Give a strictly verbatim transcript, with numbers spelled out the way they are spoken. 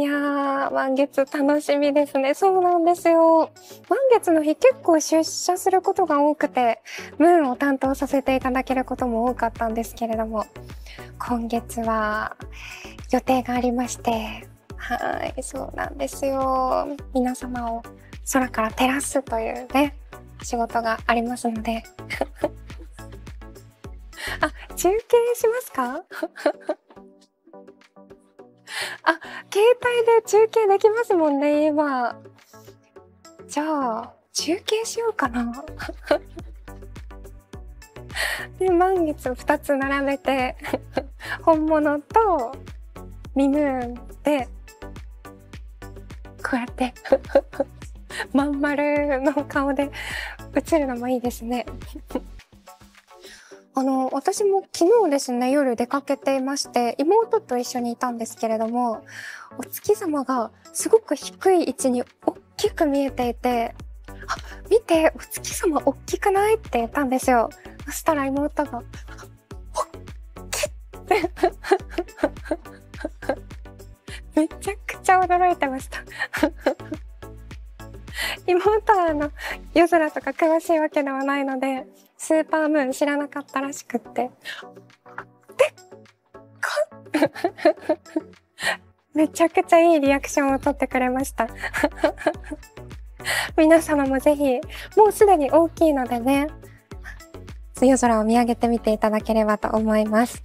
いやー、満月楽しみですね。そうなんですよ。満月の日結構出社することが多くて、ムーンを担当させていただけることも多かったんですけれども、今月は予定がありまして、はい、そうなんですよ。皆様を空から照らすというね、仕事がありますので。あ、中継しますか？あ、携帯で中継できますもんね、今。じゃあ、中継しようかな。で、満月をふたつ並べて、本物とミムーンで、こうやって、まん丸の顔で映るのもいいですね。あの、私も昨日ですね、夜出かけていまして、妹と一緒にいたんですけれども、お月様がすごく低い位置に大きく見えていて、あ、見て、お月様大きくないって言ったんですよ。そしたら妹が、おっきって、めちゃくちゃ驚いてました。妹はあの夜空とか詳しいわけではないので、スーパームーン知らなかったらしくって、でっかっめちゃくちゃいいリアクションを取ってくれました皆様もぜひ、もうすでに大きいのでね、夜空を見上げてみていただければと思います。